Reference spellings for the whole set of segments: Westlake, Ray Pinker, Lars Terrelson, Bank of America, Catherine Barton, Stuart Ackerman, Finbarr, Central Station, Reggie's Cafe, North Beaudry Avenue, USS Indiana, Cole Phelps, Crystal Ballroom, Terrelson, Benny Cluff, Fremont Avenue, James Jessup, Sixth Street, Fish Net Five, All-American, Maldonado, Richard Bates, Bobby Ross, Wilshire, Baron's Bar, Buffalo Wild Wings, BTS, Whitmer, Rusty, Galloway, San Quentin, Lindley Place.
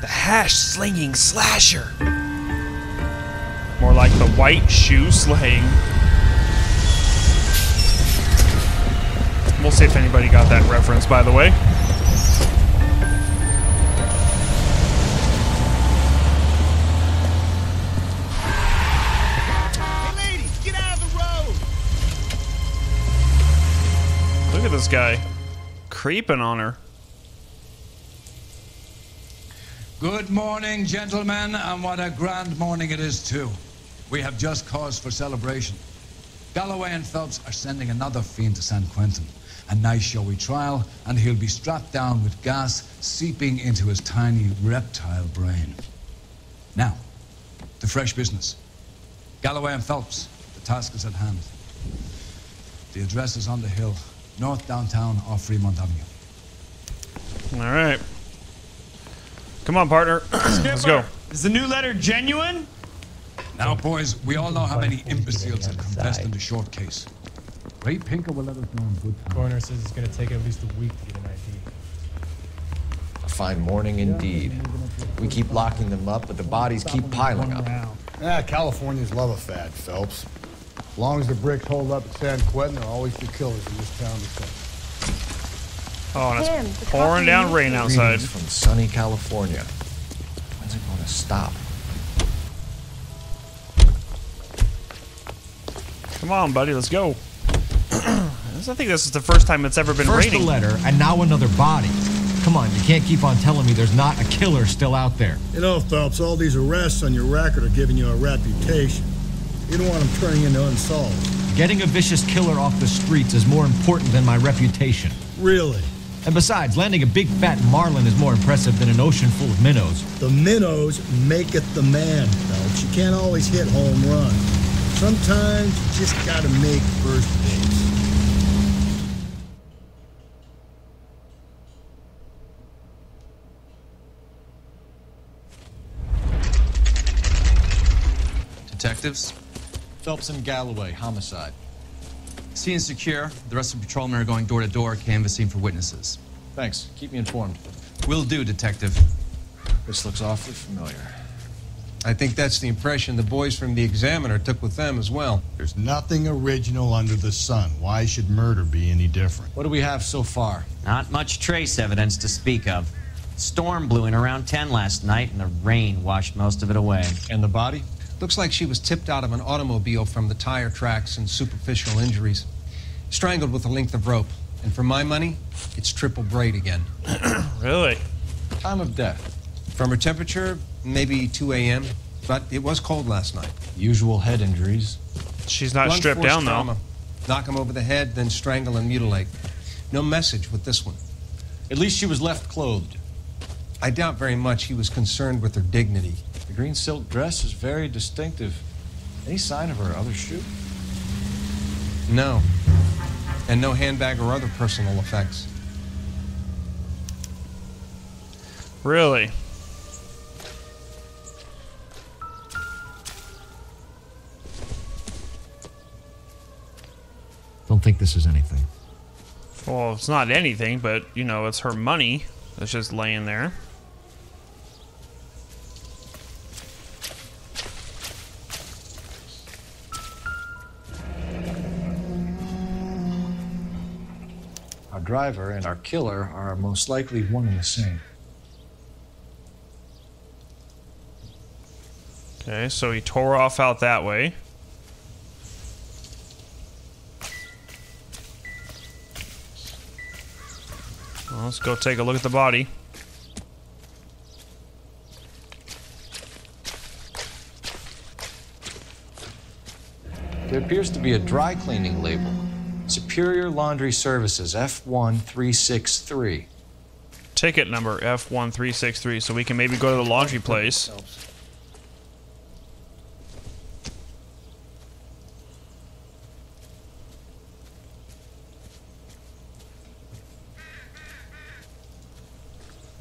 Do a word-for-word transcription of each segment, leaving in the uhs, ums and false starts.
The hash-slinging slasher. More like the white shoe slaying. We'll see if anybody got that reference, by the way. Hey, ladies, get out of the road! Look at this guy. Creeping on her. Good morning, gentlemen, and what a grand morning it is, too. We have just cause for celebration. Galloway and Phelps are sending another fiend to San Quentin. A nice showy trial, and he'll be strapped down with gas seeping into his tiny reptile brain. Now, the fresh business. Galloway and Phelps, the task is at hand. The address is on the hill, north downtown off Fremont Avenue. All right. Come on, partner. Let's go. Is the new letter genuine? Now, boys, we all know how many imbeciles have confessed in the short case. Ray Pinker will let us know in good time. Coroner says it's going to take at least a week to get an I D. A fine morning indeed. We keep locking them up, but the bodies keep piling up. Yeah, Californians love a fad, Phelps. As long as the bricks hold up at San Quentin, there are always the killers in this town to sell. Oh, and Damn, it's pouring down rain outside. From sunny California. When's it going to stop? Come on, buddy, let's go. I think this is the first time it's ever been first raining. First the letter, and now another body. Come on, you can't keep on telling me there's not a killer still out there. You know, Phelps, all these arrests on your record are giving you a reputation. You don't want them turning into unsolved. Getting a vicious killer off the streets is more important than my reputation. Really? And besides, landing a big fat marlin is more impressive than an ocean full of minnows. The minnows make it the man, Phelps. You can't always hit home run. Sometimes you just gotta make first base. Detectives? Phelps and Galloway, homicide. Scene secure. The rest of the patrolmen are going door to door, canvassing for witnesses. Thanks. Keep me informed. Will do, Detective. This looks awfully familiar. I think that's the impression the boys from the Examiner took with them as well. There's nothing original under the sun. Why should murder be any different? What do we have so far? Not much trace evidence to speak of. Storm blew in around ten last night, and the rain washed most of it away. And the body? Looks like she was tipped out of an automobile from the tire tracks and superficial injuries. Strangled with a length of rope. And for my money, it's triple braid again. Really? Time of death. From her temperature, maybe two A M, but it was cold last night. Usual head injuries. She's not stripped down, though. Knock him over the head, then strangle and mutilate. No message with this one. At least she was left clothed. I doubt very much he was concerned with her dignity. The green silk dress is very distinctive. Any sign of her other shoe? No. And no handbag or other personal effects. Really? Don't think this is anything. Well, it's not anything, but, you know, it's her money that's just laying there. Our driver and our killer are most likely one and the same. Okay, so he tore off out that way. Well, let's go take a look at the body. There appears to be a dry cleaning label. Superior Laundry Services, F one three six three. Ticket number F one three six three, so we can maybe go to the laundry place.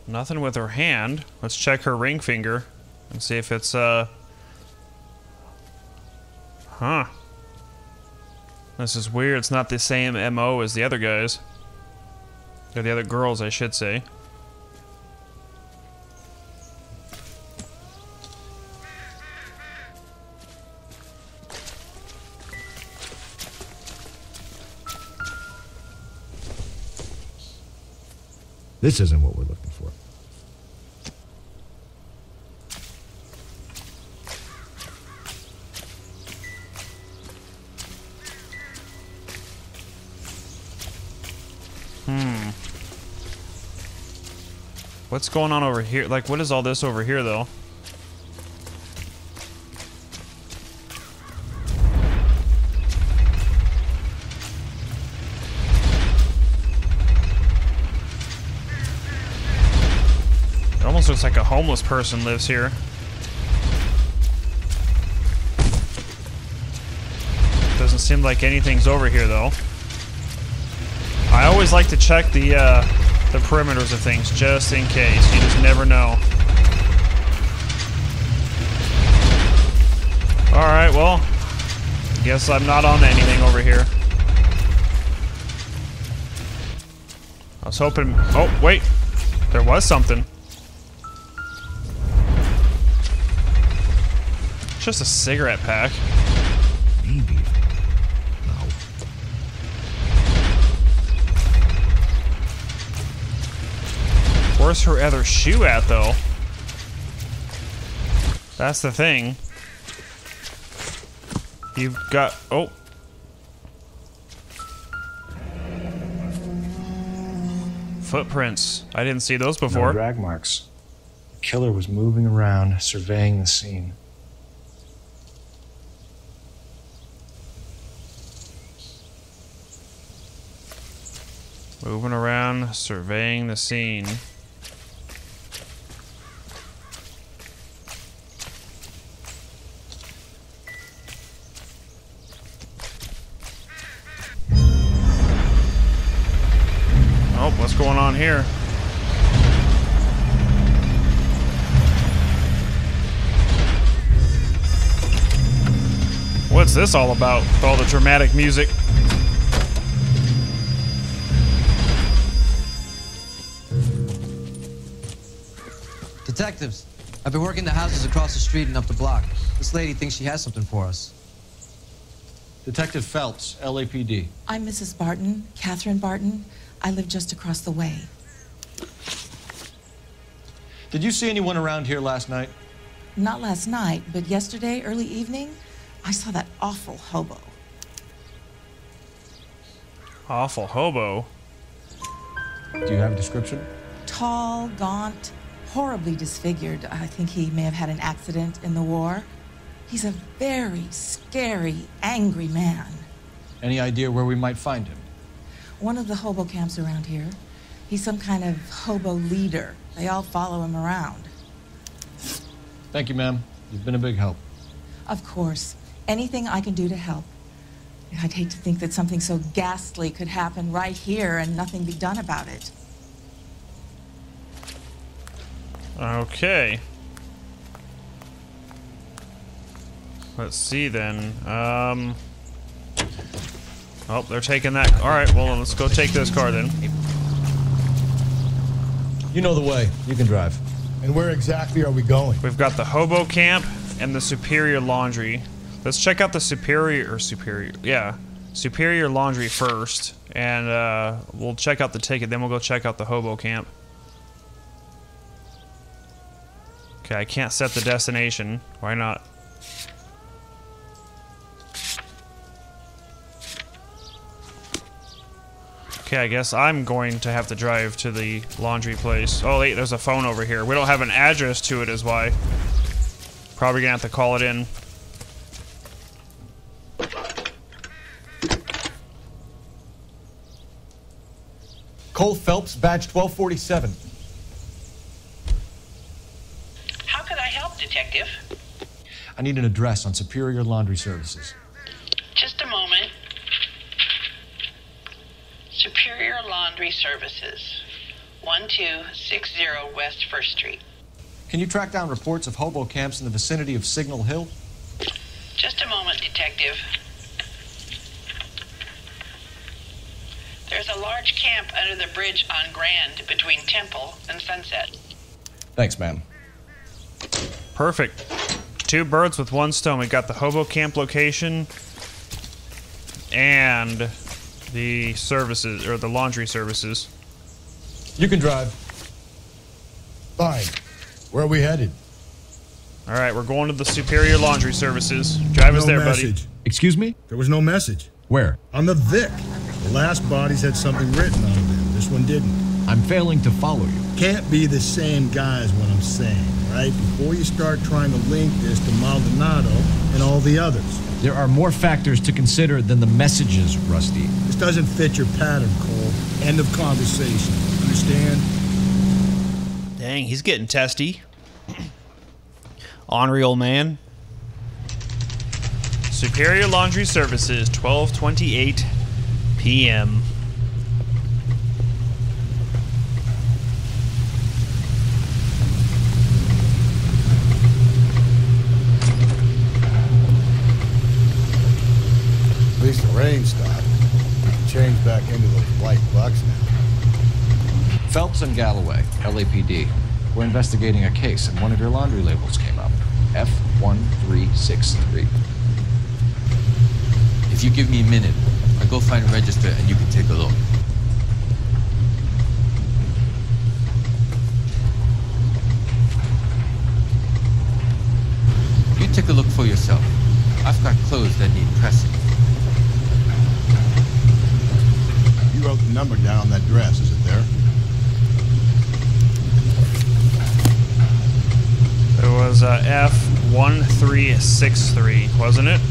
Nothing with her hand. Let's check her ring finger and see if it's, uh... Huh. This is weird. It's not the same M O as the other guys. Or the other girls, I should say. This isn't what we're looking for. Hmm. What's going on over here? Like, what is all this over here, though? It almost looks like a homeless person lives here. Doesn't seem like anything's over here, though. I always like to check the uh, the perimeters of things, just in case. You just never know. Alright, well, guess I'm not on anything over here. I was hoping... Oh, wait! There was something. Just a cigarette pack. Maybe. Where's her other shoe at, though? That's the thing. You've got... Oh. Footprints. I didn't see those before. No drag marks. The killer was moving around, surveying the scene. Moving around, surveying the scene. Going on here? What's this all about with all the dramatic music? Detectives, I've been working the houses across the street and up the block. This lady thinks she has something for us. Detective Phelps, L A P D. I'm Missus Barton, Catherine Barton. I live just across the way. Did you see anyone around here last night? Not last night, but yesterday, early evening, I saw that awful hobo. Awful hobo? Do you have a description? Tall, gaunt, horribly disfigured. I think he may have had an accident in the war. He's a very scary, angry man. Any idea where we might find him? One of the hobo camps around here. He's some kind of hobo leader. They all follow him around. Thank you, ma'am. You've been a big help. Of course. Anything I can do to help. I'd hate to think that something so ghastly could happen right here and nothing be done about it. Okay. Let's see then. Um... Oh, they're taking that. All right, well, let's go take this car then. You know the way. You can drive. And where exactly are we going? We've got the hobo camp and the Superior Laundry. Let's check out the Superior, or Superior, yeah, Superior Laundry first, and uh, we'll check out the ticket. Then we'll go check out the hobo camp. Okay, I can't set the destination. Why not? Okay, I guess I'm going to have to drive to the laundry place. Oh, wait, there's a phone over here. We don't have an address to it is why. Probably gonna have to call it in. Cole Phelps, badge twelve forty-seven. How could I help, Detective? I need an address on Superior Laundry Services. Just a moment. Superior Laundry Services, one two six zero West First Street. Can you track down reports of hobo camps in the vicinity of Signal Hill? Just a moment, Detective. There's a large camp under the bridge on Grand between Temple and Sunset. Thanks, ma'am. Perfect. Two birds with one stone. We got the hobo camp location and... the services, or the laundry services. You can drive. Fine. Where are we headed? All right, we're going to the Superior Laundry Services. Drive us there, buddy. Excuse me? There was no message. Where? On the Vic. The last bodies had something written on them. This one didn't. I'm failing to follow you. Can't be the same guy is what I'm saying, right? Before you start trying to link this to Maldonado and all the others. There are more factors to consider than the messages, Rusty. This doesn't fit your pattern, Cole. End of conversation. Understand? Dang, he's getting testy. Ornery old man. Superior Laundry Services, twelve twenty-eight p m At least the rain stopped. We can change back into those white bucks now. Phelps and Galloway, L A P D. We're investigating a case, and one of your laundry labels came up. F one three six three. If you give me a minute, I'll go find a register and you can take a look. You take a look for yourself. I've got clothes that need pressing. You wrote the number down on that dress, is it there? It was uh, F one three six three, wasn't it?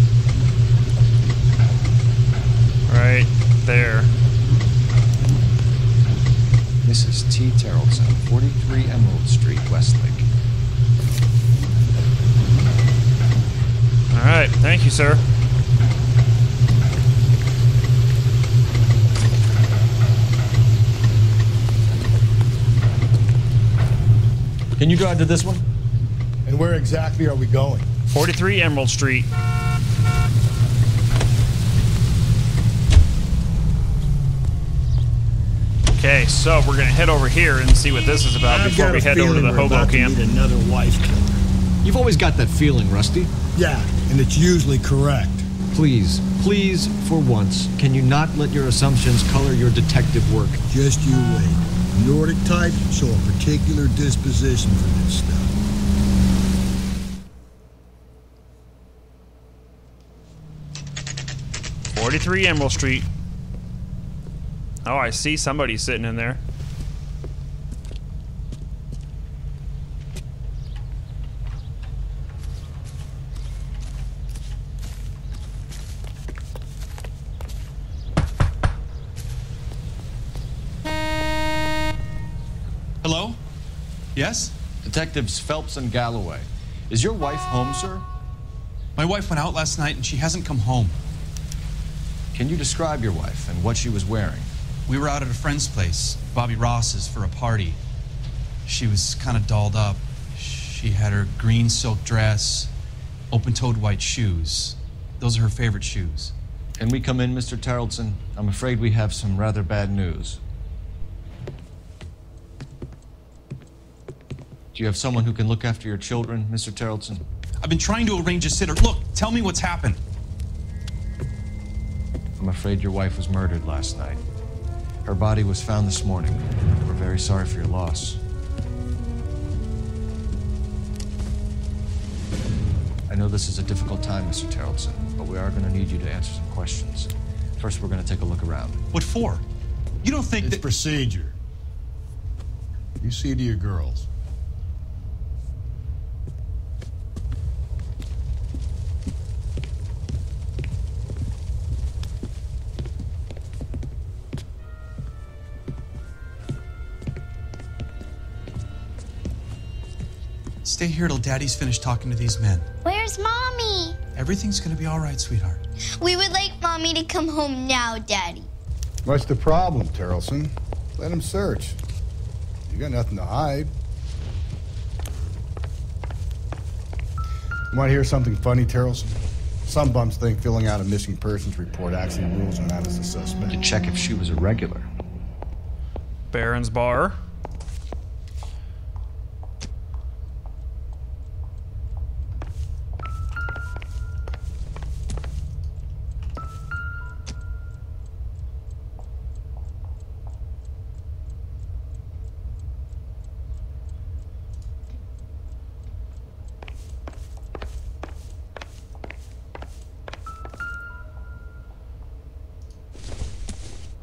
Right there. Missus T. Terrelson, forty-three Emerald Street, Westlake. All right. Thank you, sir. Can you drive to this one? And where exactly are we going? forty-three Emerald Street. Okay, so we're gonna head over here and see what this is about I've before we head over to the hobo camp. To another wife killer. You've always got that feeling, Rusty. Yeah, and it's usually correct. Please, please, for once, can you not let your assumptions color your detective work? Just you wait. Nordic types show a particular disposition for this stuff. forty-three Emerald Street. Oh, I see somebody sitting in there. Hello? Yes? Detectives Phelps and Galloway. Is your wife home, sir? My wife went out last night and she hasn't come home. Can you describe your wife and what she was wearing? We were out at a friend's place, Bobby Ross's, for a party. She was kind of dolled up. She had her green silk dress, open-toed white shoes. Those are her favorite shoes. Can we come in, Mister Tarleton? I'm afraid we have some rather bad news. Do you have someone who can look after your children, Mister Tarleton? I've been trying to arrange a sitter. Look, tell me what's happened. I'm afraid your wife was murdered last night. Her body was found this morning. We're very sorry for your loss. I know this is a difficult time, Mister Terrelson, but we are going to need you to answer some questions. First, we're going to take a look around. What for? You don't think that... It's procedure. You see to your girls. Stay here till Daddy's finished talking to these men. Where's Mommy? Everything's gonna be all right, sweetheart. We would like Mommy to come home now, Daddy. What's the problem, Terrelson? Let him search. You got nothing to hide. You wanna hear something funny, Terrelson? Some bums think filling out a missing persons report actually rules him out as a suspect. To check if she was a regular. Baron's Bar.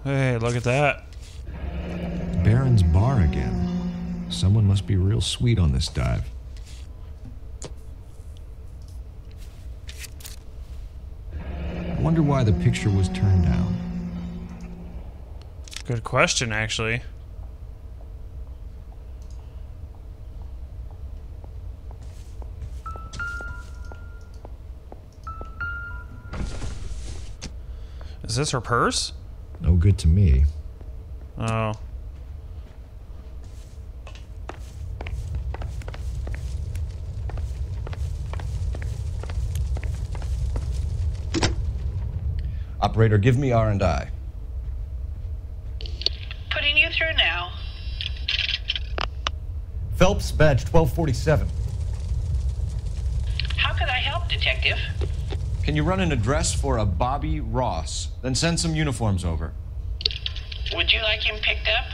Hey, look at that. Baron's Bar again. Someone must be real sweet on this dive. I wonder why the picture was turned down. Good question, actually. Is this her purse? No good to me. Oh. Operator, give me R and I. Putting you through now. Phelps, badge twelve forty-seven. How could I help, Detective? Can you run an address for a Bobby Ross, then send some uniforms over? Would you like him picked up?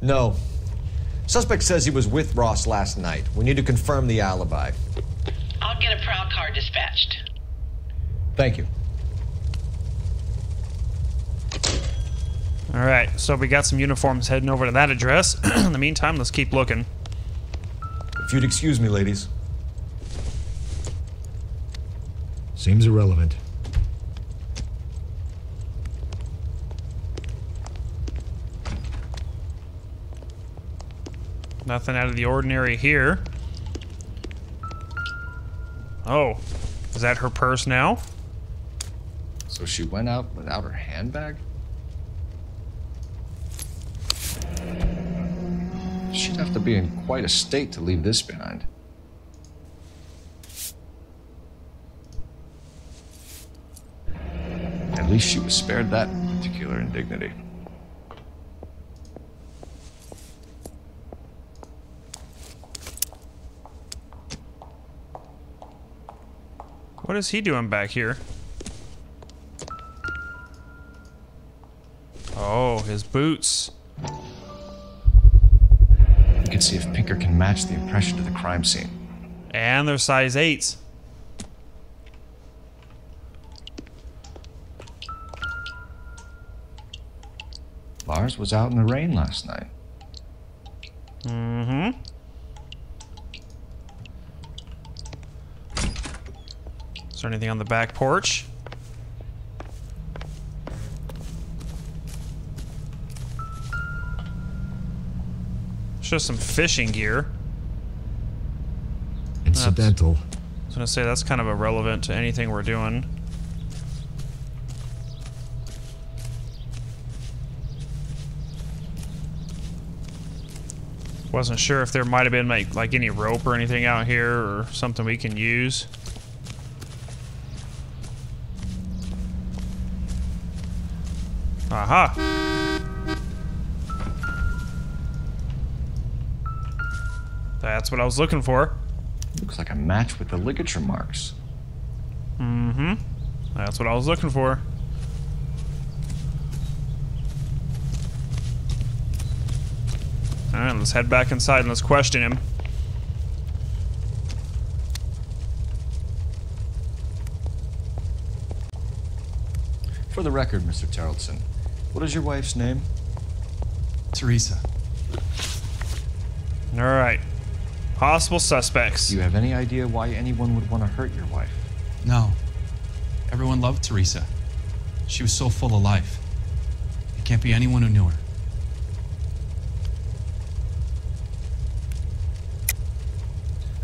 No. Suspect says he was with Ross last night. We need to confirm the alibi. I'll get a prowl car dispatched. Thank you. All right, so we got some uniforms heading over to that address. In the meantime, let's keep looking. If you'd excuse me, ladies. Seems irrelevant. Nothing out of the ordinary here. Oh, is that her purse now? So she went out without her handbag? She'd have to be in quite a state to leave this behind. At least she was spared that particular indignity. What is he doing back here? Oh, his boots. We can see if Pinker can match the impression to the crime scene. And they're size eights. Lars was out in the rain last night. Mm-hmm. Is there anything on the back porch? It's just some fishing gear. Incidental. That's, I was gonna say that's kind of irrelevant to anything we're doing. Wasn't sure if there might have been like, like any rope or anything out here or something we can use. Aha! That's what I was looking for. Looks like a match with the ligature marks. Mm-hmm. That's what I was looking for. Alright, let's head back inside and let's question him. For the record, Mister Terrelson, what is your wife's name? Teresa. Alright. Possible suspects. Do you have any idea why anyone would want to hurt your wife? No. Everyone loved Teresa. She was so full of life. It can't be anyone who knew her.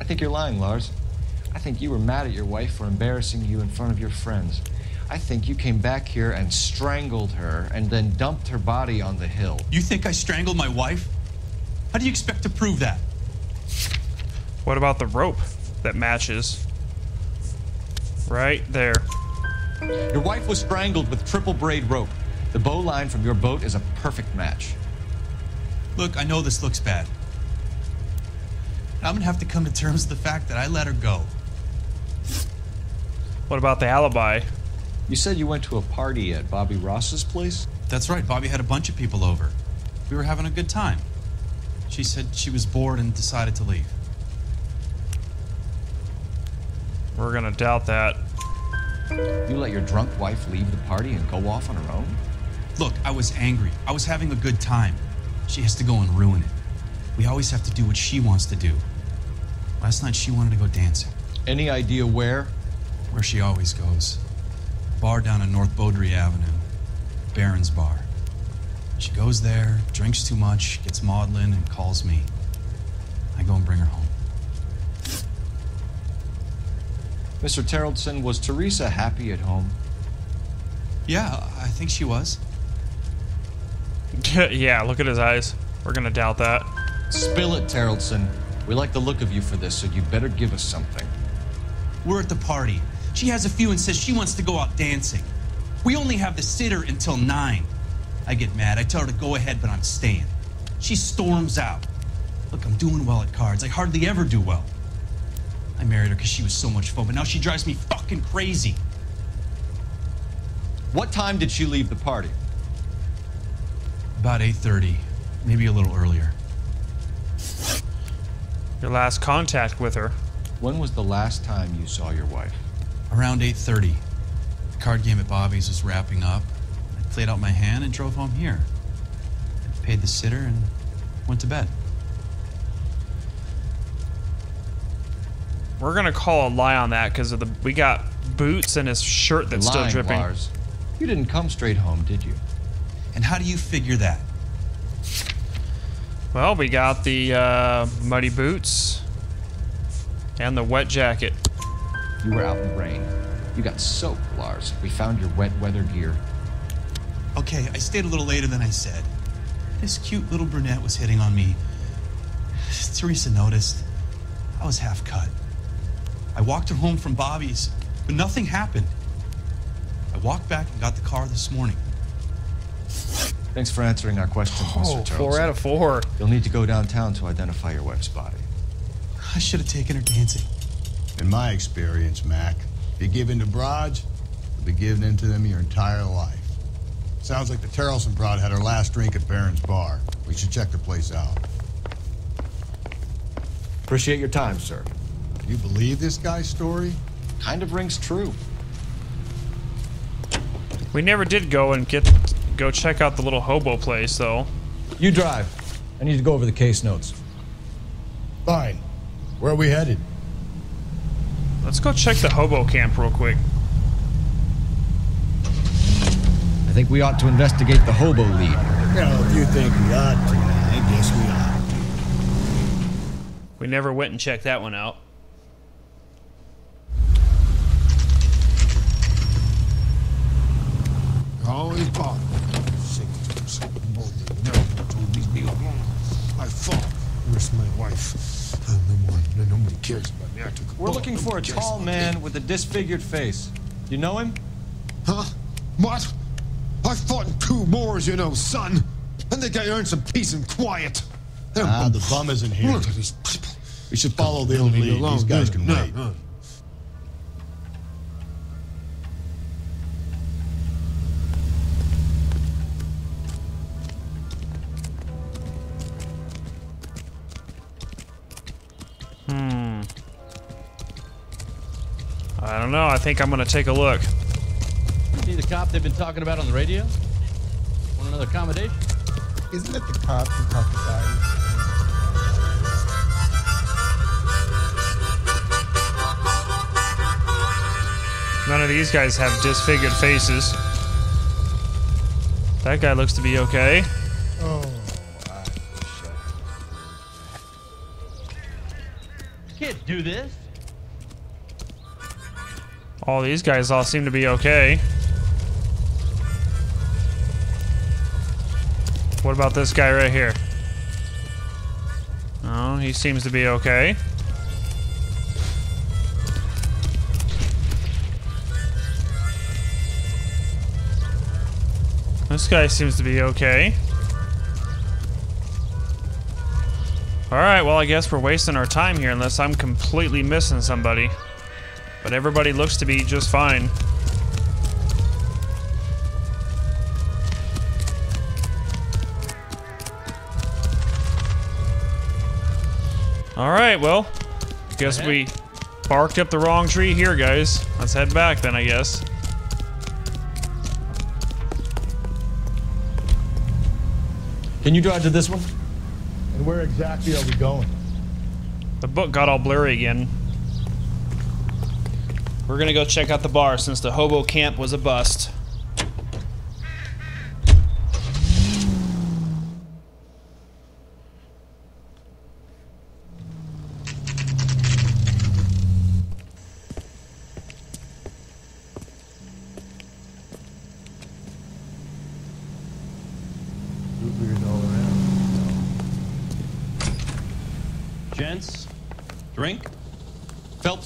I think you're lying, Lars. I think you were mad at your wife for embarrassing you in front of your friends. I think you came back here and strangled her and then dumped her body on the hill. You think I strangled my wife? How do you expect to prove that? What about the rope that matches? Right there. Your wife was strangled with triple braid rope. The bowline from your boat is a perfect match. Look, I know this looks bad. I'm gonna have to come to terms with the fact that I let her go. What about the alibi? You said you went to a party at Bobby Ross's place? That's right. Bobby had a bunch of people over. We were having a good time. She said she was bored and decided to leave. We're gonna doubt that. You let your drunk wife leave the party and go off on her own? Look, I was angry. I was having a good time. She has to go and ruin it. We always have to do what she wants to do. Last night she wanted to go dancing. Any idea where? Where she always goes. Bar down on North Beaudry Avenue. Baron's Bar. She goes there, drinks too much, gets maudlin, and calls me. I go and bring her home. Mister Terrelson, was Teresa happy at home? Yeah, I think she was. Yeah, look at his eyes. We're gonna doubt that. Spill it, Terrelson. We like the look of you for this, so you better give us something. We're at the party. She has a few and says she wants to go out dancing. We only have the sitter until nine. I get mad. I tell her to go ahead, but I'm staying. She storms out. Look, I'm doing well at cards. I hardly ever do well. I married her because she was so much fun, but now she drives me fucking crazy. What time did she leave the party? About eight thirty, maybe a little earlier. Your last contact with her. When was the last time you saw your wife? Around eight thirty. The card game at Bobby's was wrapping up. I played out my hand and drove home here. I paid the sitter and went to bed. We're gonna call a lie on that because of the we got boots and his shirt that's lying, still dripping. Lars. You didn't come straight home, did you? And how do you figure that? Well, we got the uh, muddy boots and the wet jacket. You were out in the rain. You got soaked, Lars. We found your wet weather gear. Okay, I stayed a little later than I said. This cute little brunette was hitting on me. Teresa noticed. I was half cut. I walked her home from Bobby's, but nothing happened. I walked back and got the car this morning. Thanks for answering our questions, oh, Mister Terrelson. Four out of four. You'll need to go downtown to identify your wife's body. I should have taken her dancing. In my experience, Mac, if you give in to broads, you'll be giving in to them your entire life. Sounds like the Terrelson broad had her last drink at Baron's Bar. We should check the place out. Appreciate your time, sir. You believe this guy's story? Kind of rings true. We never did go and get go check out the little hobo place, though. You drive. I need to go over the case notes. Fine. Where are we headed? Let's go check the hobo camp real quick. I think we ought to investigate the hobo lead. Well, if you think we ought to, I guess we ought to. We never went and checked that one out. Always bother. I fought, risked my wife. No more, no, nobody cares about me. I took a We're ball. looking for nobody a tall man with a disfigured face. You know him? Huh? What? I fought in two wars, you know, son. I think I earned some peace and quiet. Ah, uh, the bum isn't here. Look at these people. We should follow the old lead. These guys no, can no, wait. No. Hmm. I don't know. I think I'm gonna take a look. See the cop they've been talking about on the radio? Want another accommodation? Isn't it the cop who talked about it? None of these guys have disfigured faces. That guy looks to be okay. Oh. Can't do this. All these guys all seem to be okay. What about this guy right here? Oh, he seems to be okay. This guy seems to be okay. Alright, well I guess we're wasting our time here unless I'm completely missing somebody. But everybody looks to be just fine. Alright, well, guess we barked up the wrong tree here, guys. Let's head back then, I guess. Can you drive to this one? And where exactly are we going? The book got all blurry again. We're going to go check out the bar since the hobo camp was a bust.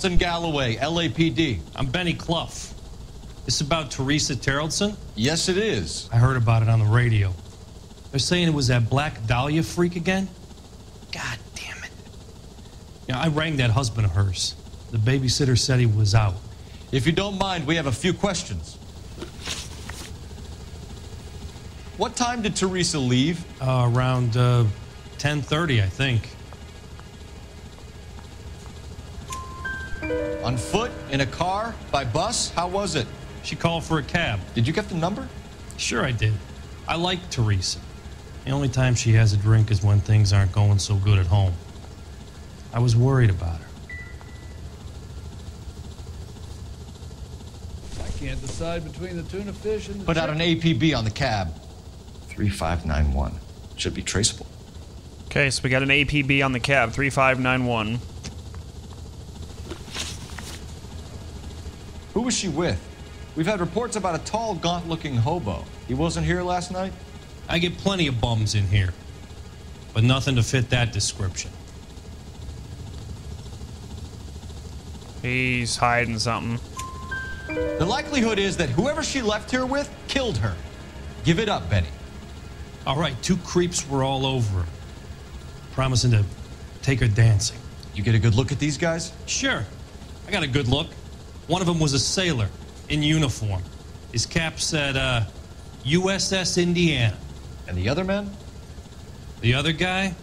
And Galloway, L A P D. I'm Benny Cluff. This about Teresa Terrelson? Yes, it is. I heard about it on the radio. They're saying it was that Black Dahlia freak again? God damn it. You know, I rang that husband of hers. The babysitter said he was out. If you don't mind, we have a few questions. What time did Teresa leave? Uh, around uh, ten thirty, I think. On foot, in a car, by bus? How was it? She called for a cab. Did you get the number? Sure I did. I like Teresa. The only time she has a drink is when things aren't going so good at home. I was worried about her. I can't decide between the tuna fish and the Put chicken. Out an A P B on the cab. three five nine one. Should be traceable. Okay, so we got an A P B on the cab, three five nine one. Who was she with? We've had reports about a tall, gaunt-looking hobo. He wasn't here last night? I get plenty of bums in here, but nothing to fit that description. He's hiding something. The likelihood is that whoever she left here with killed her. Give it up, Benny. All right, two creeps were all over her, promising to take her dancing. You get a good look at these guys? Sure. I got a good look. One of them was a sailor in uniform. His cap said, uh, U S S Indiana. And the other man? The other guy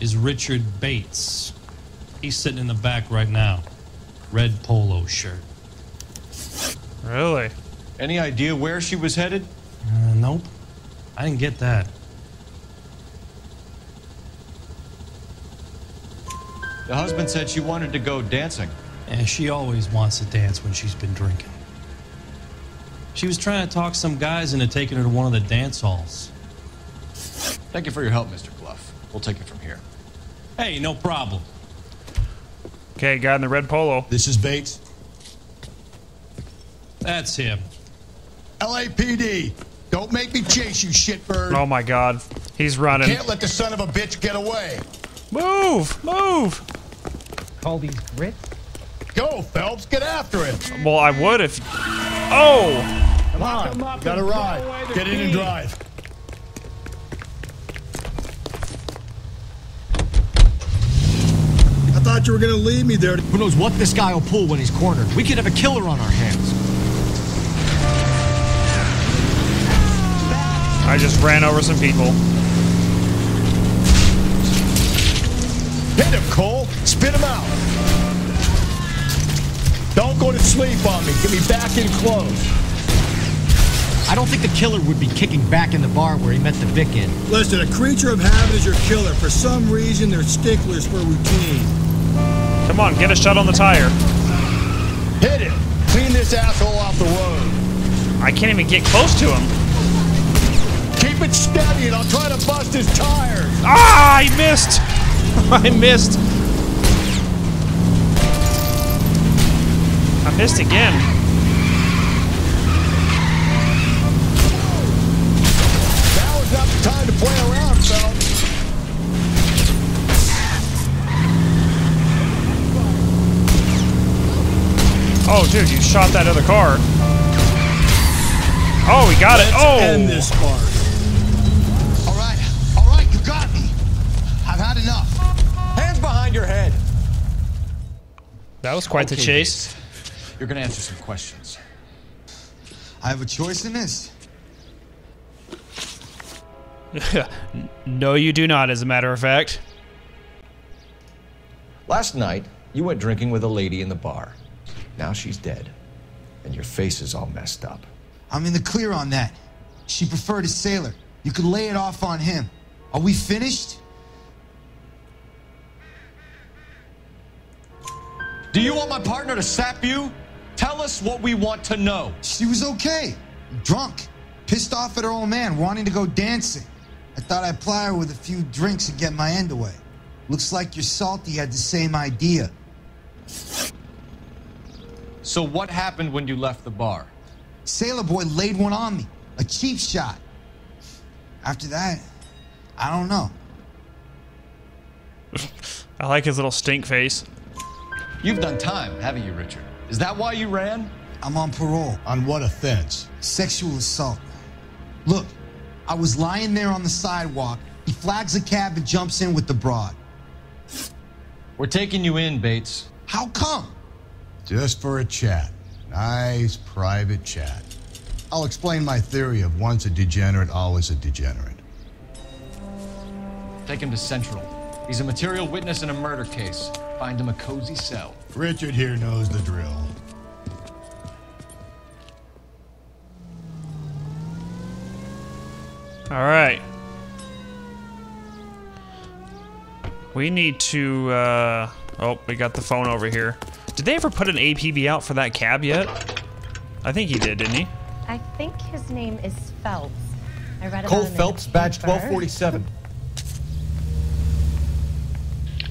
is Richard Bates. He's sitting in the back right now. Red polo shirt. Really? Any idea where she was headed? Uh, nope. I didn't get that. The husband said she wanted to go dancing. And she always wants to dance when she's been drinking. She was trying to talk some guys into taking her to one of the dance halls. Thank you for your help, Mister Cluff. We'll take it from here. Hey, no problem. Okay, guy in the red polo. This is Bates. That's him. L A P D, don't make me chase you, shitbird. Oh my God, he's running. Can't let the son of a bitch get away. Move, move. Call these grits? Go, Phelps, get after him. Well, I would if... Oh! Come on, you gotta ride. Get in and drive. I thought you were gonna leave me there. Who knows what this guy will pull when he's cornered. We could have a killer on our hands. I just ran over some people. Hit him, Cole. Spit him out. Don't go to sleep on me. Get me back in close. I don't think the killer would be kicking back in the bar where he met the Vic in. Listen, a creature of habit is your killer. For some reason, they're sticklers for routine. Come on, get a shot on the tire. Hit it. Clean this asshole off the road. I can't even get close to him. Keep it steady and I'll try to bust his tires. Ah, I missed. I missed. I missed again. Now is not the time to play around, fellas. Oh, dude, you shot that other car. Oh, we got Let's it. Oh, end this part. All right, all right, you got me. I've had enough. Hands behind your head. That was quite okay, the chase. You're gonna answer some questions. I have a choice in this. No, you do not, as a matter of fact. Last night, you went drinking with a lady in the bar. Now she's dead, and your face is all messed up. I'm in the clear on that. She preferred a sailor. You could lay it off on him. Are we finished? Do you want my partner to sap you? Tell us what we want to know. She was okay. Drunk. Pissed off at her old man, wanting to go dancing. I thought I'd ply her with a few drinks and get my end away. Looks like your salty had the same idea. So what happened when you left the bar? Sailor boy laid one on me. A cheap shot. After that, I don't know. I like his little stink face. You've done time, haven't you, Richard? Is that why you ran? I'm on parole. On what offense? Sexual assault. Look, I was lying there on the sidewalk. He flags a cab and jumps in with the broad. We're taking you in, Bates. How come? Just for a chat. Nice private chat. I'll explain my theory of once a degenerate, always a degenerate. Take him to Central. He's a material witness in a murder case. Find him a cozy cell. Richard here knows the drill. All right. We need to, uh... oh, we got the phone over here. Did they ever put an A P B out for that cab yet? I think he did, didn't he? I think his name is Phelps. I read Cole Phelps, badge twelve forty-seven.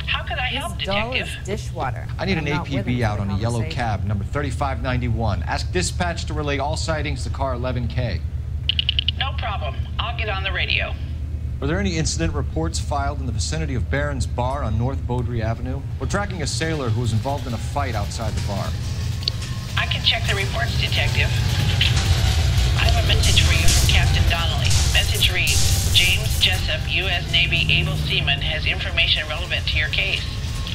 How could I help, Detective? Dishwater. I need an A P B out on a yellow cab, number thirty-five ninety-one. Ask dispatch to relay all sightings to car eleven K. No problem. I'll get on the radio. Were there any incident reports filed in the vicinity of Baron's Bar on North Beaudry Avenue? We're tracking a sailor who was involved in a fight outside the bar. I can check the reports, Detective. I have a message for you from Captain Donnelly. Message reads, James Jessup, U S Navy able seaman, has information relevant to your case.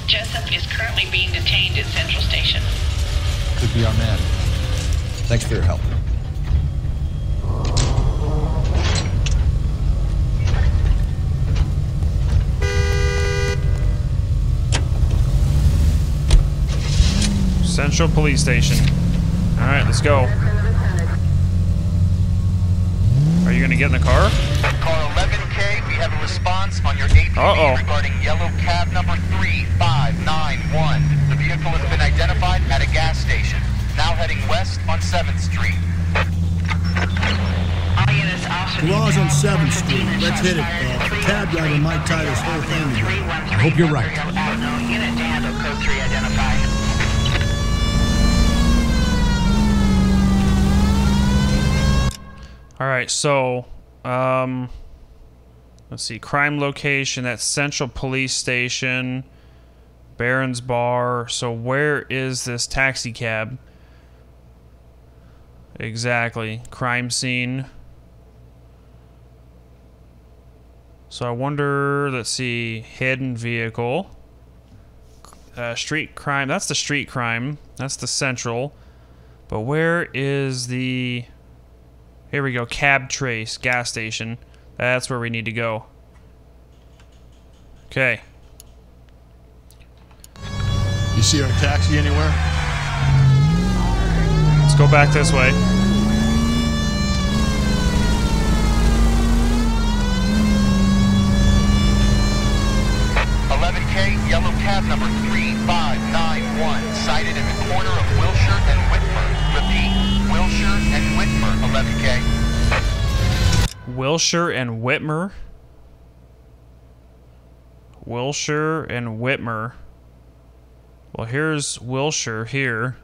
Jessup is currently being detained at Central Station. Could be our man. Thanks for your help. Central Police Station. All right, let's go. Are you gonna get in the car? Car eleven K, we have a response on your A P B uh-oh. regarding yellow cab number thirty-five ninety-one. The vehicle has been identified at a gas station. Now heading west on seventh Street. The law's on seventh Street. Let's hit it. Uh, cab driver Mike Tyler's whole family. I hope you're right. All right, so, um, let's see, crime location, that's Central Police Station, Baron's Bar. So where is this taxi cab? Exactly, crime scene. So I wonder, let's see, hidden vehicle, uh, street crime, that's the street crime, that's the Central, but where is the... Here we go, cab trace, gas station. That's where we need to go. Okay. You see our taxi anywhere? Let's go back this way. eleven K, yellow cab number thirty-five ninety-one, sighted in the corner of Wilshire and Whitmer. Repeat. Wilshire and Whitmer, eleven K. Wilshire and Whitmer? Wilshire and Whitmer. Well, here's Wilshire here.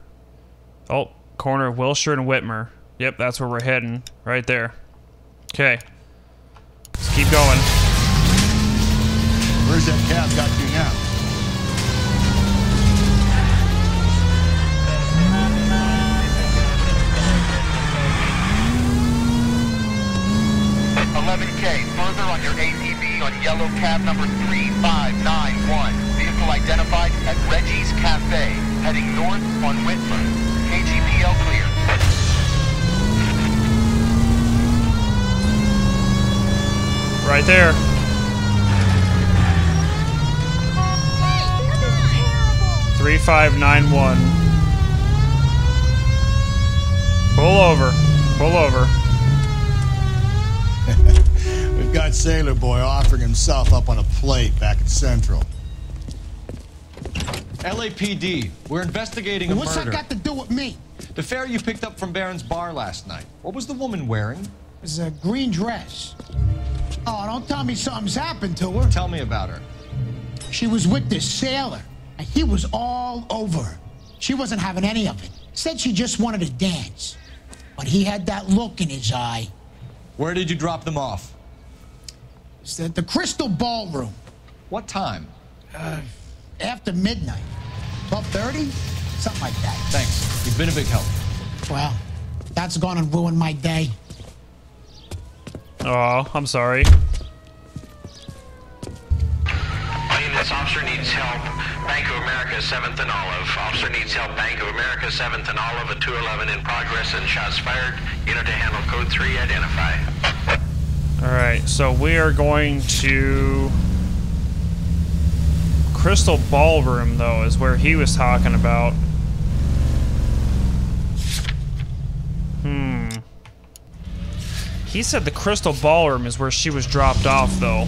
Oh, corner of Wilshire and Whitmer. Yep, that's where we're heading. Right there. Okay. Let's keep going. Where's that cab got you now? eleven K, further on your A P B on yellow cab number thirty-five ninety-one. Vehicle identified at Reggie's Cafe, heading north on Whitmer. K G P L clear. Right there. Hey, thirty-five ninety-one. Pull over. Pull over. gut sailor boy offering himself up on a plate back at Central. L A P D, we're investigating a murder. What's that got to do with me? The fare you picked up from Baron's Bar last night. What was the woman wearing? It was a green dress. Oh, don't tell me something's happened to her. Tell me about her. She was with this sailor, and he was all over her. She wasn't having any of it. Said she just wanted to dance, but he had that look in his eye. Where did you drop them off? It's at the Crystal Ballroom. What time? Uh, after midnight. twelve thirty? Something like that. Thanks. You've been a big help. Well, that's gone and ruined my day. Oh, I'm sorry. Plane, this officer needs help. Bank of America, seventh and Olive. Officer needs help. Bank of America, seventh and Olive, at two eleven in progress and shots fired. Unit to handle code three, identify. Alright, so we are going to... Crystal Ballroom, though, is where he was talking about. Hmm. He said the Crystal Ballroom is where she was dropped off, though.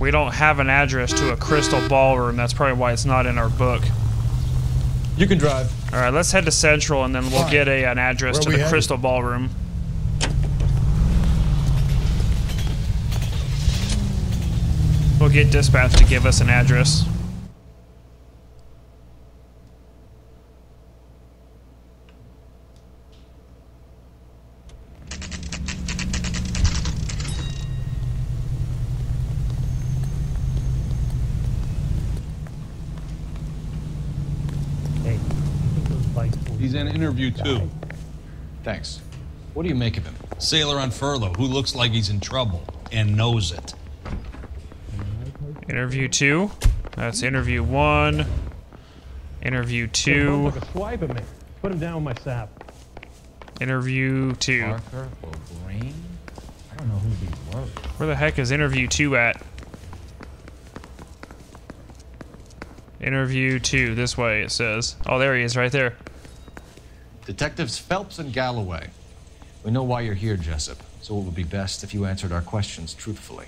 We don't have an address to a Crystal Ballroom. That's probably why it's not in our book. You can drive. All right, let's head to Central, and then we'll right. get a, an address where to the headed? Crystal Ballroom. We'll get dispatch to give us an address. He's in an interview, too. Thanks. What do you make of him? Sailor on furlough, who looks like he's in trouble and knows it. Interview two. That's interview one. Interview two. Swipe at me. Put him down with my sap. Interview two. Parker, O'Brien? I don't know who these were. Where the heck is interview two at? Interview two. This way, it says. Oh, there he is, right there. Detectives Phelps and Galloway, we know why you're here, Jessup, so it would be best if you answered our questions truthfully.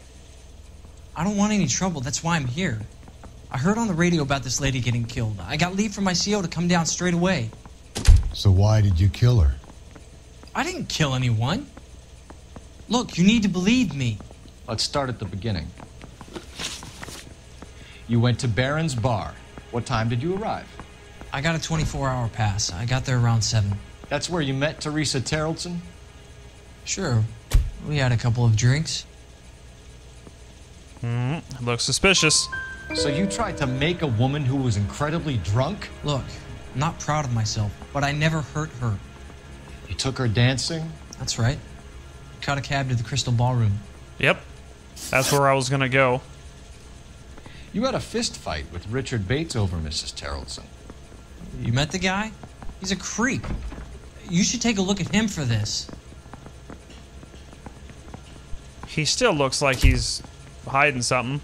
I don't want any trouble, that's why I'm here. I heard on the radio about this lady getting killed. I got leave from my C O to come down straight away. So why did you kill her? I didn't kill anyone. Look, you need to believe me. Let's start at the beginning. You went to Baron's Bar. What time did you arrive? I got a twenty-four hour pass. I got there around seven. That's where you met Teresa Terrelson? Sure. We had a couple of drinks. Hmm. Looks suspicious. So you tried to make a woman who was incredibly drunk? Look, I'm not proud of myself, but I never hurt her. You took her dancing? That's right. Caught a cab to the Crystal Ballroom. Yep. That's where I was gonna go. You had a fist fight with Richard Bates over Missus Terrelson. You met the guy? He's a creep. You should take a look at him for this. He still looks like he's hiding something.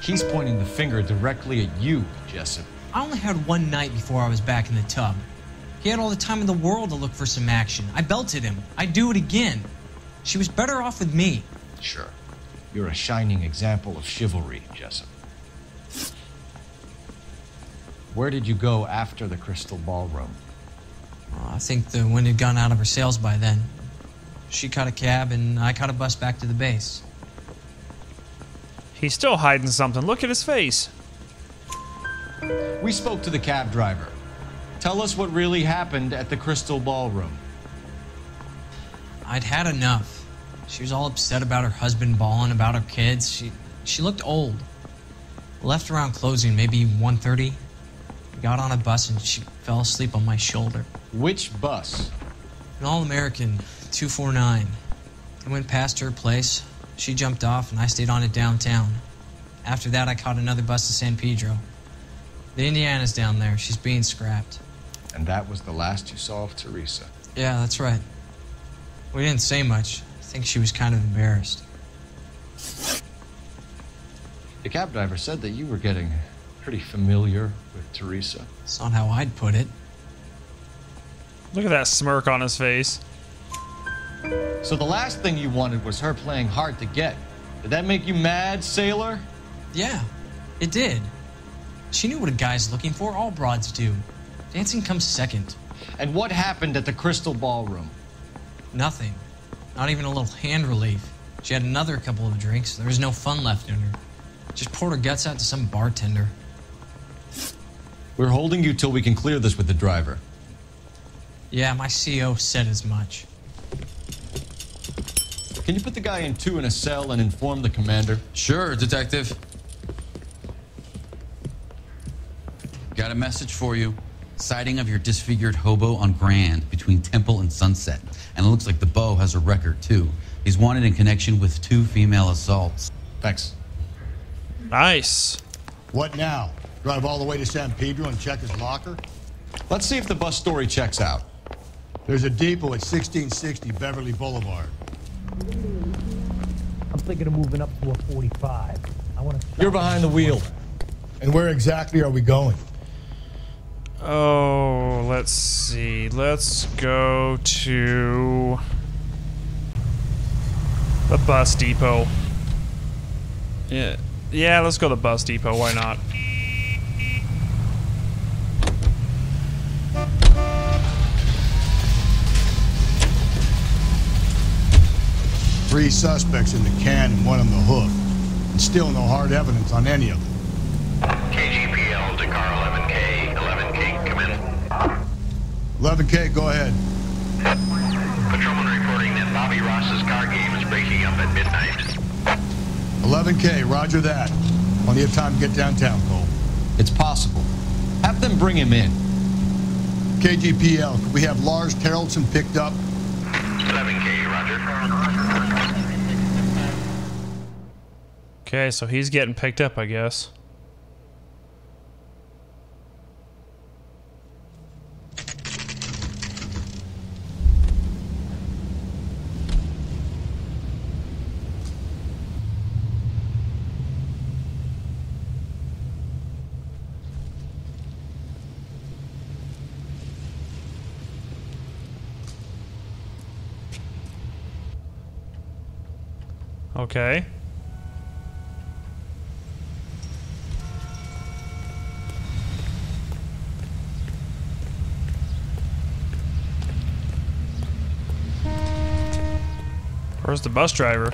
He's pointing the finger directly at you, Jessup. I only had one night before I was back in the tub. He had all the time in the world to look for some action. I belted him. I'd do it again. She was better off with me. Sure. You're a shining example of chivalry, Jessup. Where did you go after the Crystal Ballroom? Oh, I think the wind had gone out of her sails by then. She caught a cab, and I caught a bus back to the base. He's still hiding something. Look at his face. We spoke to the cab driver. Tell us what really happened at the Crystal Ballroom. I'd had enough. She was all upset about her husband bawling about her kids. She, she looked old. Left around closing, maybe one thirty. Got on a bus and she fell asleep on my shoulder. Which bus? An All-American, two forty-nine. I went past her place. She jumped off and I stayed on it downtown. After that, I caught another bus to San Pedro. The Indiana's down there. She's being scrapped. And that was the last you saw of Teresa? Yeah, that's right. We didn't say much. I think she was kind of embarrassed. The cab driver said that you were getting pretty familiar with Teresa. That's not how I'd put it. Look at that smirk on his face. So the last thing you wanted was her playing hard to get. Did that make you mad, Sailor? Yeah, it did. She knew what a guy's looking for, all broads do. Dancing comes second. And what happened at the Crystal Ballroom? Nothing. Not even a little hand relief. She had another couple of drinks. There was no fun left in her. Just poured her guts out to some bartender. We're holding you till we can clear this with the driver. Yeah, my C O said as much. Can you put the guy in two in a cell and inform the commander? Sure, Detective. Got a message for you. Sighting of your disfigured hobo on Grand between Temple and Sunset. And it looks like the beau has a record, too. He's wanted in connection with two female assaults. Thanks. Nice. What now? Drive all the way to San Pedro and check his locker? Let's see if the bus story checks out. There's a depot at sixteen sixty Beverly Boulevard. I'm thinking of moving up to a forty-five. I want to. You're behind the wheel. And where exactly are we going? Oh, let's see. Let's go to the bus depot. Yeah. Yeah, let's go to the bus depot. Why not? Three suspects in the can and one on the hook. And still no hard evidence on any of them. K G P L to car eleven K. eleven K, come in. eleven K, go ahead. Patrolman reporting that Bobby Ross's car game is breaking up at midnight. eleven K, roger that. Plenty of time to get downtown, Cole. It's possible. Have them bring him in. K G P L, could we have Lars Terrelson picked up? seven K, roger. Okay, so he's getting picked up, I guess. Okay. Where's the bus driver?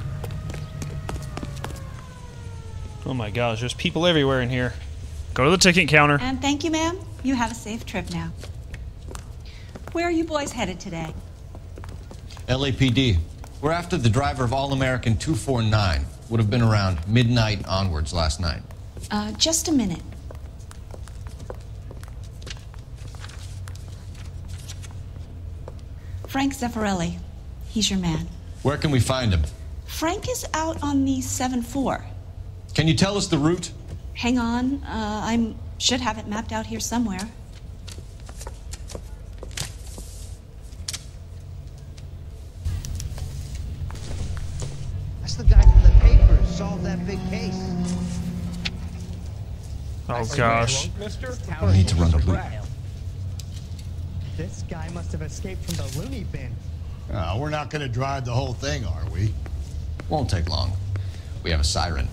Oh my gosh, there's people everywhere in here. Go to the ticket counter. And thank you, ma'am. You have a safe trip now. Where are you boys headed today? L A P D. We're after the driver of All-American two four nine. Would have been around midnight onwards last night. Uh, just a minute. Frank Zeffirelli. He's your man. Where can we find him? Frank is out on the seven four. Can you tell us the route? Hang on. Uh, I should have it mapped out here somewhere. Oh gosh. I need to run the loop. This guy must have escaped from the loony bin. Uh, we're not going to drive the whole thing, are we? Won't take long. We have a siren.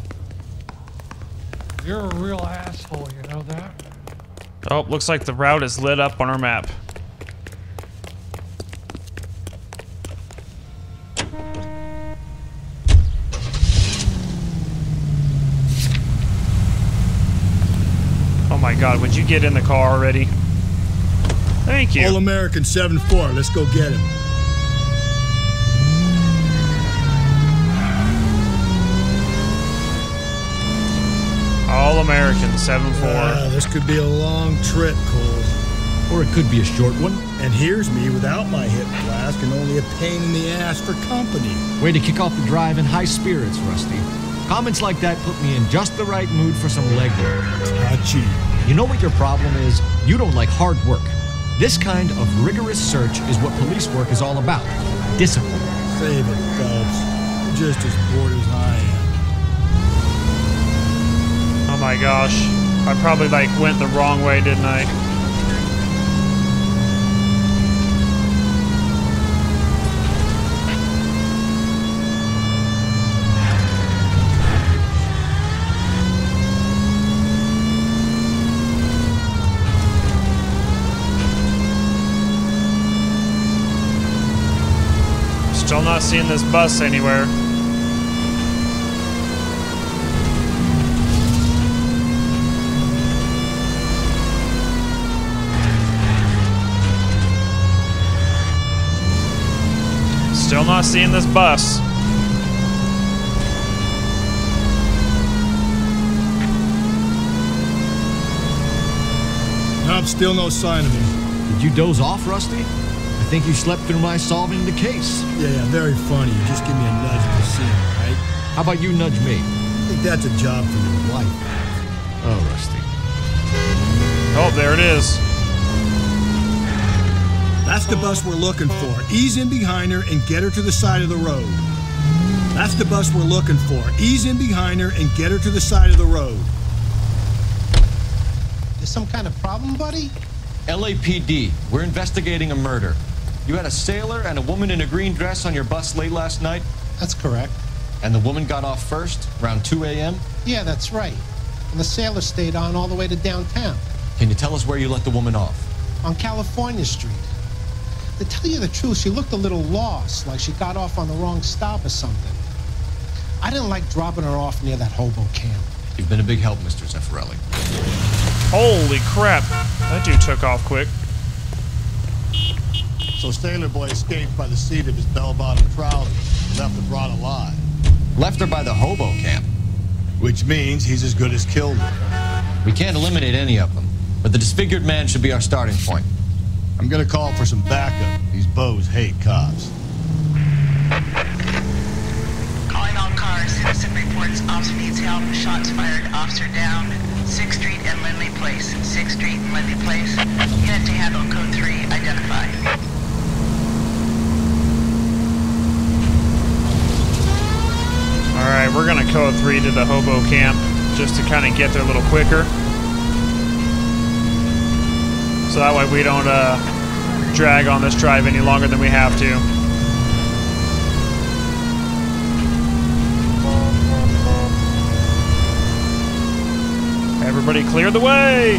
You're a real asshole, you know that? Oh, looks like the route is lit up on our map. God, would you get in the car already? Thank you. All-American seven four, let's go get him. All-American seven four. Uh, this could be a long trip, Cole. Or it could be a short one. And here's me without my hip flask and only a pain in the ass for company. Way to kick off the drive in high spirits, Rusty. Comments like that put me in just the right mood for some legwork. It's not cheap. You know what your problem is? You don't like hard work. This kind of rigorous search is what police work is all about. Discipline. Save it, Phelps. You're just as bored as I am. Oh my gosh. I probably, like, went the wrong way, didn't I? not seeing this bus anywhere. Still not seeing this bus. Nope, still no sign of him. Did you doze off, Rusty? I think you slept through my solving the case. Yeah, yeah, very funny. You just give me a nudge to see him, right? How about you nudge me? I think that's a job for your wife. Oh, Rusty. Oh, there it is. That's the bus we're looking for. Ease in behind her and get her to the side of the road. That's the bus we're looking for. Ease in behind her and get her to the side of the road. There's some kind of problem, buddy? L A P D, we're investigating a murder. You had a sailor and a woman in a green dress on your bus late last night? That's correct. And the woman got off first, around two A M? Yeah, that's right. And the sailor stayed on all the way to downtown. Can you tell us where you let the woman off? On California Street. To tell you the truth, she looked a little lost, like she got off on the wrong stop or something. I didn't like dropping her off near that hobo camp. You've been a big help, Mister Zeffirelli. Holy crap. That dude took off quick. So Sailor Boy escaped by the seat of his bell-bottom trousers, left her brought alive. Left her by the hobo camp. Which means he's as good as killed her. We can't eliminate any of them, but the disfigured man should be our starting point. I'm gonna call for some backup. These bows hate cops. Calling all cars, citizen reports officer needs help, shots fired, officer down. Sixth Street and Lindley Place. Sixth Street and Lindley Place. Unit to handle code three, identify. Alright, we're gonna code three to the hobo camp just to kind of get there a little quicker. So that way we don't uh, drag on this drive any longer than we have to. Everybody clear the way!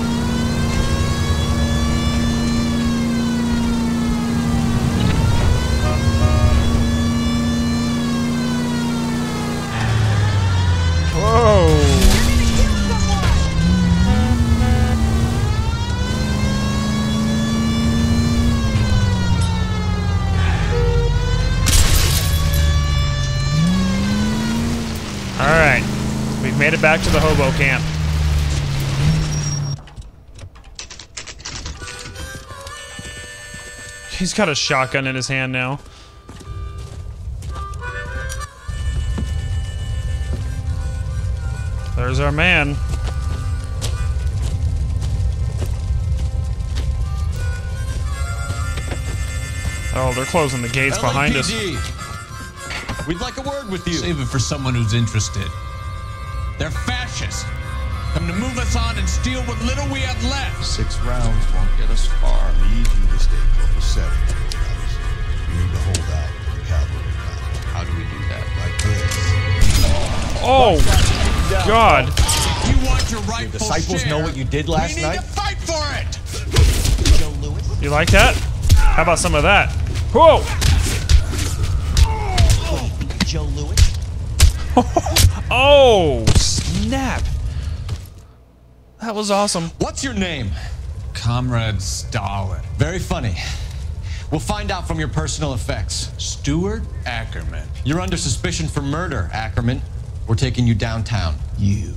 Whoa! Alright, we've made it back to the hobo camp. He's got a shotgun in his hand now. There's our man. Oh, they're closing the gates L A P D. Behind us. We'd like a word with you. Save it for someone who's interested. They're fascists. Come to move us on and steal what little we have left. Six rounds won't get us far. We need you to stay close. Seven. You need to hold out for the cavalry. How do we do that? Like this. Oh, oh God. You want your rightful share. Your disciples know what you did last night? We need to fight for it. You like that? How about some of that? Whoa. Joe Lewis. Oh, snap. That was awesome. What's your name? Comrade Stalin. Very funny. We'll find out from your personal effects. Stuart Ackerman. You're under suspicion for murder, Ackerman. We're taking you downtown. You.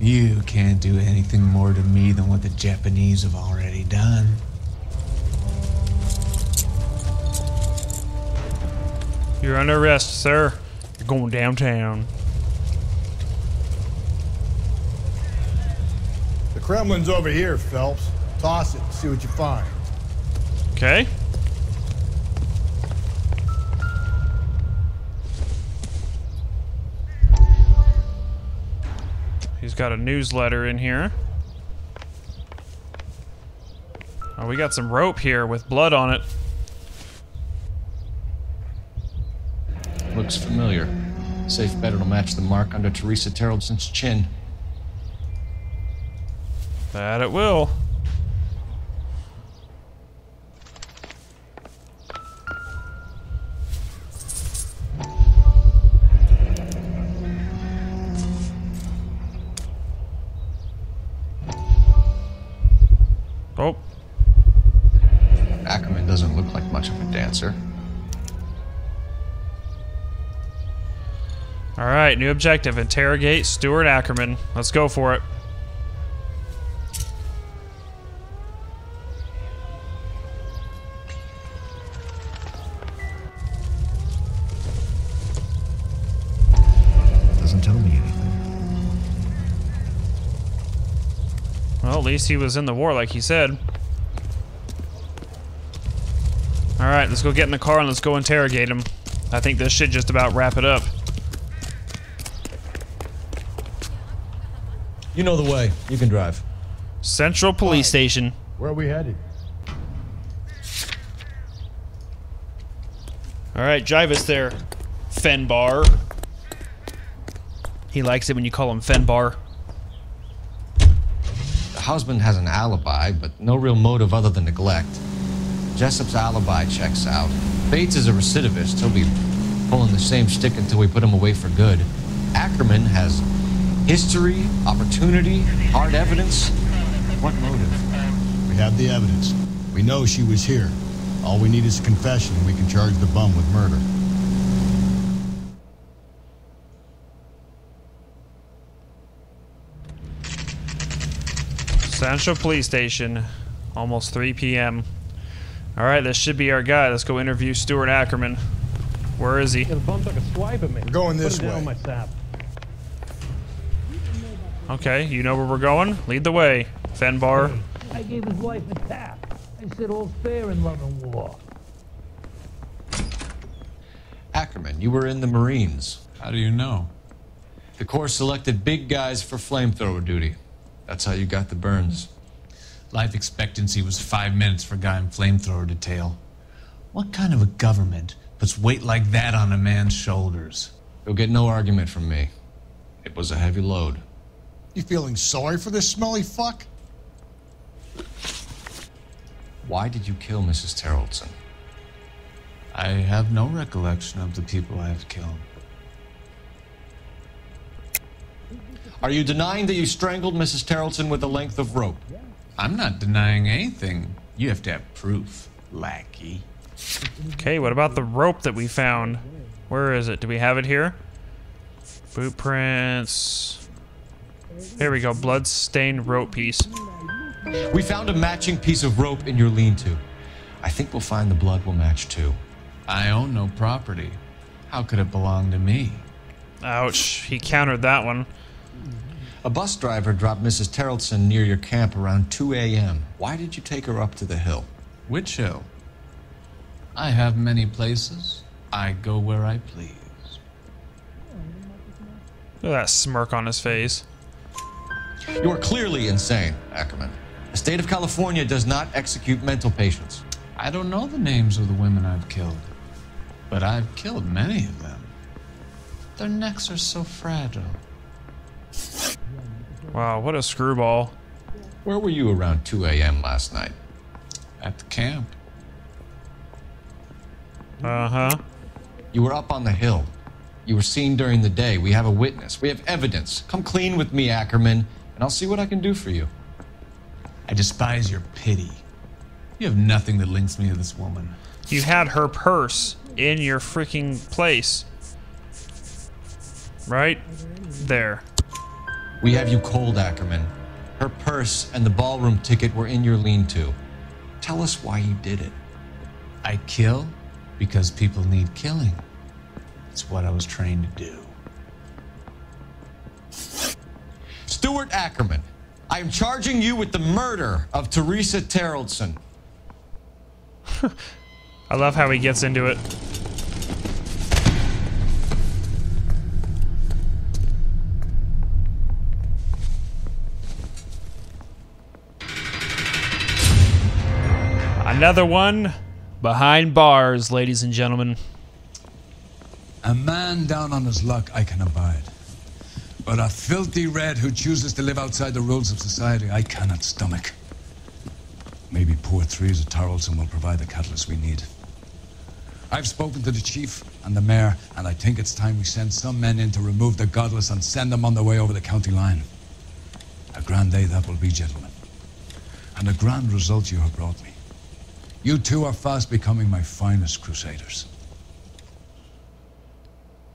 You can't do anything more to me than what the Japanese have already done. You're under arrest, sir. Going downtown. The Kremlin's over here, Phelps. Toss it and see what you find. Okay. He's got a newsletter in here. Oh, we got some rope here with blood on it. Looks familiar. Safe bet it'll match the mark under Teresa Terrelson's chin. That it will. much of a dancer. Alright, new objective. Interrogate Stuart Ackerman. Let's go for it. Doesn't tell me anything. Well, at least he was in the war, like he said. Alright, let's go get in the car and let's go interrogate him. I think this should just about wrap it up. You know the way. You can drive. Central Police Station. Where are we headed? Alright, drive us there, Finbarr. He likes it when you call him Finbarr. The husband has an alibi, but no real motive other than neglect. Jessup's alibi checks out. Bates is a recidivist. He'll be pulling the same shtick until we put him away for good. Ackerman has history, opportunity, hard evidence. What motive? We have the evidence. We know she was here. All we need is a confession, and we can charge the bum with murder. Central Police Station, almost three P M All right, this should be our guy. Let's go interview Stuart Ackerman. Where is he? The bum's like a swipe at me. We're going this way. My sap. Okay, you know where we're going. Lead the way, Finbarr. I gave his wife a tap. I said all's fair in love and war. Ackerman, you were in the Marines. How do you know? The Corps selected big guys for flamethrower duty. That's how you got the burns. Life expectancy was five minutes for a guy in flamethrower detail. What kind of a government puts weight like that on a man's shoulders? You'll get no argument from me. It was a heavy load. You feeling sorry for this smelly fuck? Why did you kill Missus Terrelson? I have no recollection of the people I have killed. Are you denying that you strangled Missus Terrelson with a length of rope? I'm not denying anything. You have to have proof, lackey. Okay, what about the rope that we found? Where is it? Do we have it here? Footprints. There we go, blood-stained rope piece. We found a matching piece of rope in your lean-to. I think we'll find the blood will match too. I own no property. How could it belong to me? Ouch, he countered that one. A bus driver dropped Missus Terrelson near your camp around two A M Why did you take her up to the hill? Which hill? I have many places. I go where I please. Look at that smirk on his face. You are clearly insane, Ackerman. The state of California does not execute mental patients. I don't know the names of the women I've killed, but I've killed many of them. Their necks are so fragile. Wow, what a screwball. Where were you around two A M last night? At the camp. Uh-huh. You were up on the hill. You were seen during the day. We have a witness. We have evidence. Come clean with me, Ackerman. And I'll see what I can do for you. I despise your pity. You have nothing that links me to this woman. You had her purse in your freaking place. Right there. We have you cold, Ackerman. Her purse and the ballroom ticket were in your lean-to. Tell us why you did it. I kill because people need killing. It's what I was trained to do. Stuart Ackerman, I am charging you with the murder of Teresa Terrelson. I love how he gets into it. Another one behind bars, ladies and gentlemen. A man down on his luck I can abide. But a filthy red who chooses to live outside the rules of society, I cannot stomach. Maybe poor Teresa Terrelson will provide the catalyst we need. I've spoken to the chief and the mayor, and I think it's time we send some men in to remove the godless and send them on their way over the county line. A grand day that will be, gentlemen. And a grand result you have brought me. You two are fast becoming my finest crusaders.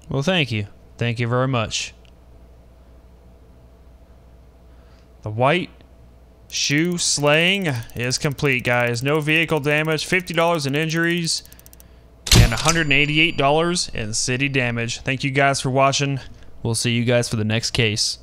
Well, thank you. Thank you very much. The white shoe slaying is complete, guys. No vehicle damage, fifty dollars in injuries, and one hundred eighty-eight dollars in city damage. Thank you guys for watching. We'll see you guys for the next case.